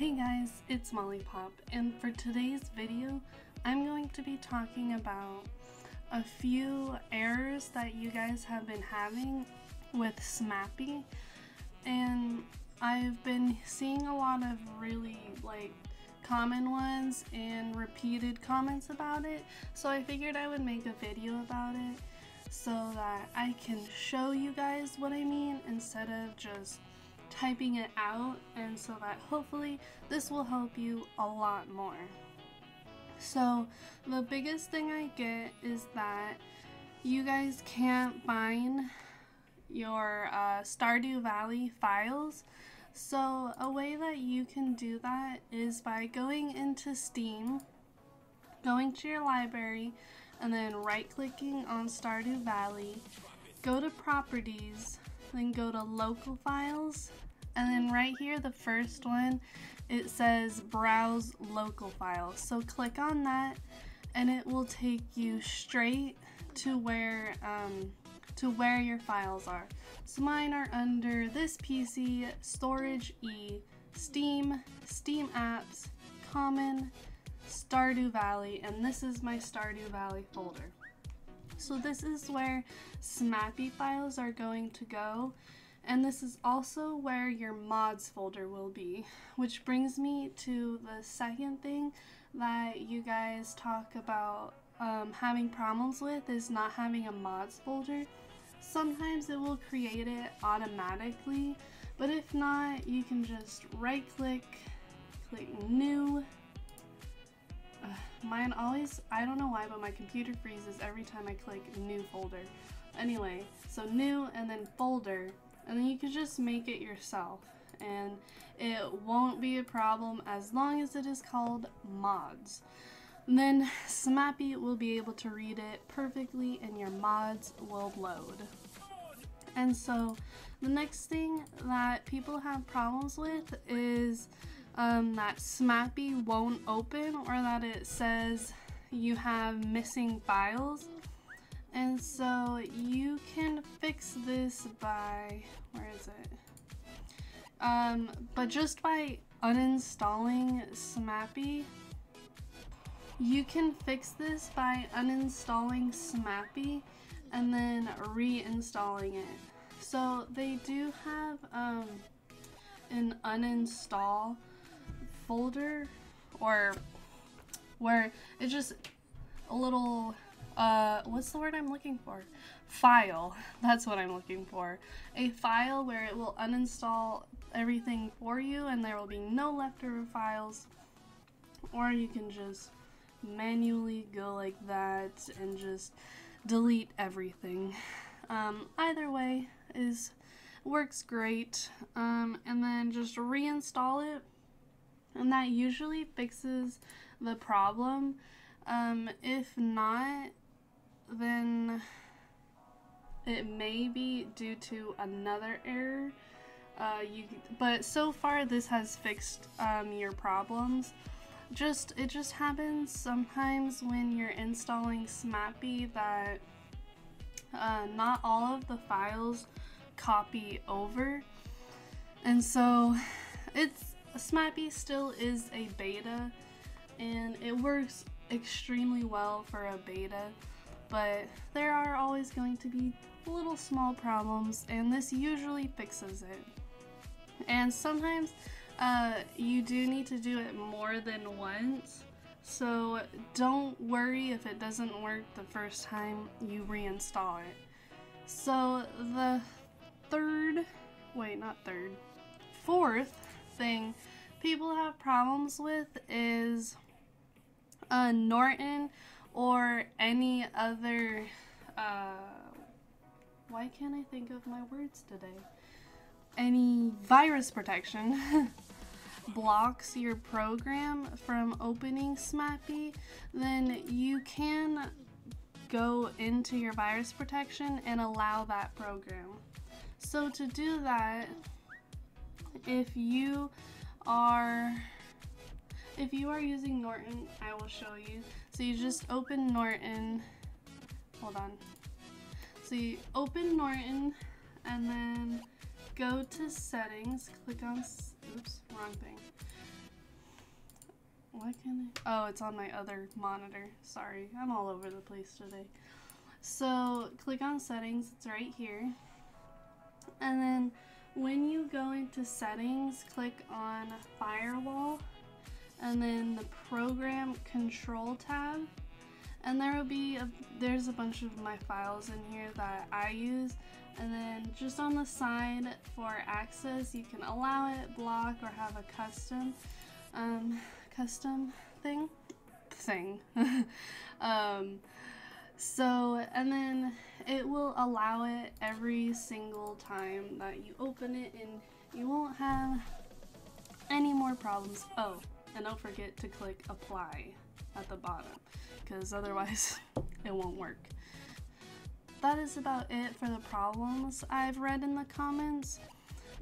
Hey guys, it's MollyPop, and for today's video, I'm going to be talking about a few errors that you guys have been having with SMAPI. And I've been seeing a lot of really common ones and repeated comments about it, so I figured I would make a video about it so that I can show you guys what I mean instead of just typing it out, and so that hopefully this will help you a lot more. So the biggest thing I get is that you guys can't find your Stardew Valley files. So a way that you can do that is by going into Steam, going to your library, and then right clicking on Stardew Valley, go to Properties, then go to Local Files, and then right here, the first one, it says Browse Local Files. So click on that and it will take you straight to where your files are. So mine are under This PC, Storage E, Steam, Steam Apps, Common, Stardew Valley, and this is my Stardew Valley folder. So this is where SMAPI files are going to go, and this is also where your mods folder will be, which brings me to the second thing that you guys talk about having problems with, is not having a mods folder. Sometimes it will create it automatically, but if not, you can just right click, click New. Mine always, I don't know why, but my computer freezes every time I click New Folder. Anyway, so New and then Folder, and then you can just make it yourself, and it won't be a problem as long as it is called Mods. And then SMAPI will be able to read it perfectly and your mods will load. And so the next thing that people have problems with is that SMAPI won't open, or that it says you have missing files. And so you can fix this by, where is it? But just by uninstalling SMAPI, you can fix this by uninstalling SMAPI and then reinstalling it. So they do have an uninstall folder, or where it's just a little what's the word I'm looking for? File. That's what I'm looking for. A file where it will uninstall everything for you and there will be no leftover files. Or you can just manually go like that and just delete everything. Either way works great. And then just reinstall it. And that usually fixes the problem. If not, then it may be due to another error. But so far this has fixed your problems. It just happens sometimes when you're installing SMAPI that not all of the files copy over. And so it's SMAPI still is a beta, and it works extremely well for a beta, but there are always going to be little small problems, and this usually fixes it. And sometimes you do need to do it more than once, so don't worry if it doesn't work the first time you reinstall it. So the fourth thing people have problems with is Norton or any other why can't I think of my words today? Any virus protection blocks your program from opening SMAPI. Then you can go into your virus protection and allow that program. So to do that, if you are using Norton, I will show you. So you just open Norton, hold on. So you open Norton and then go to settings, click on, oops, wrong thing. Why can't I? Oh, it's on my other monitor. Sorry, I'm all over the place today. So click on settings, it's right here. And then when you go into settings, click on firewall and then the program control tab. And there's a bunch of my files in here that I use. And then just on the side for access, you can allow it, block, or have a custom thing. So, and then it will allow it every single time that you open it, and you won't have any more problems. Oh, and don't forget to click apply at the bottom, because otherwise it won't work. That is about it for the problems I've read in the comments.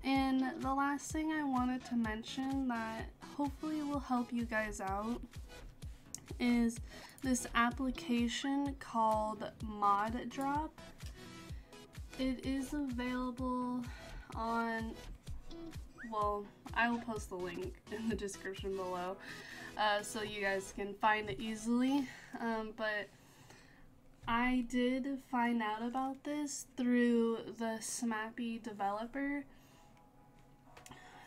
And the last thing I wanted to mention that hopefully will help you guys out is this application called Mod Drop. It is available on, well, I will post the link in the description below so you guys can find it easily, but I did find out about this through the SMAPI developer.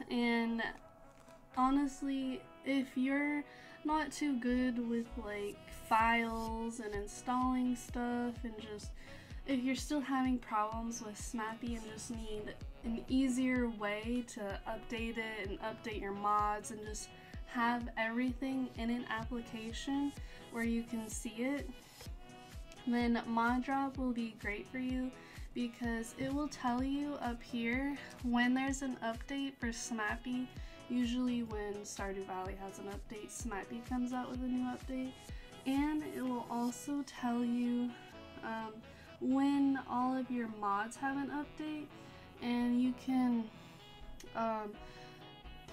And honestly, if you're not too good with like files and installing stuff, and just if you're still having problems with SMAPI and just need an easier way to update it and update your mods and just have everything in an application where you can see it, then Mod Drop will be great for you, because it will tell you up here when there's an update for SMAPI. Usually when Stardew Valley has an update, SMAPI comes out with a new update. And it will also tell you when all of your mods have an update, and you can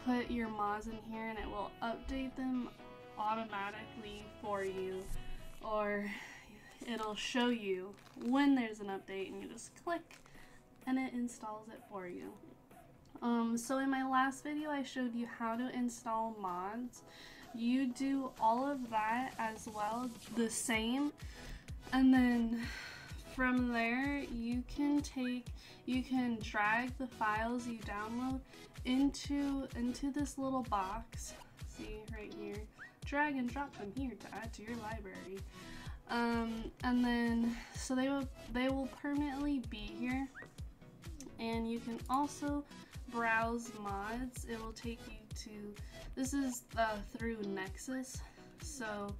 put your mods in here and it will update them automatically for you, or it'll show you when there's an update and you just click and it installs it for you. So in my last video I showed you how to install mods. You do all of that as well, the same, and then from there you can drag the files you download into this little box, see right here, drag and drop them here to add to your library, and then so they will permanently be here. And you can also browse mods. It will take you to, this is through Nexus, so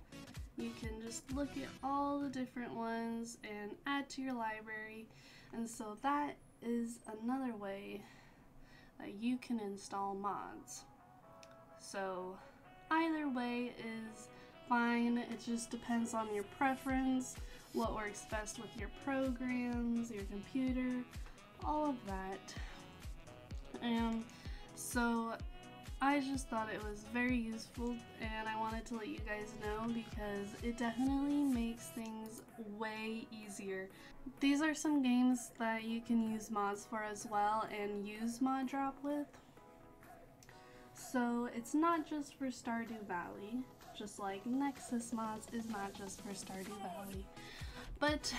you can just look at all the different ones and add to your library. And so that is another way that you can install mods. So either way is fine, it just depends on your preference, what works best with your programs, your computer, all of that. And so I just thought it was very useful, and I wanted to let you guys know because it definitely makes things way easier. These are some games that you can use mods for as well and use Mod Drop with. So it's not just for Stardew Valley, just like Nexus Mods is not just for Stardew Valley. But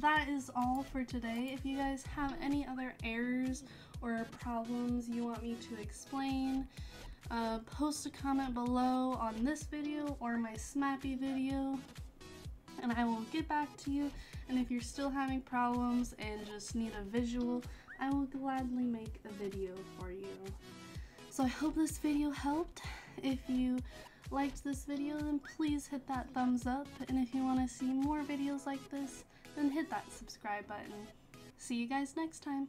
that is all for today. If you guys have any other errors or problems you want me to explain, post a comment below on this video or my SMAPI video, and I will get back to you. And if you're still having problems and just need a visual, I will gladly make a video for you. So I hope this video helped. If you liked this video, then please hit that thumbs up, and if you want to see more videos like this, then hit that subscribe button. See you guys next time!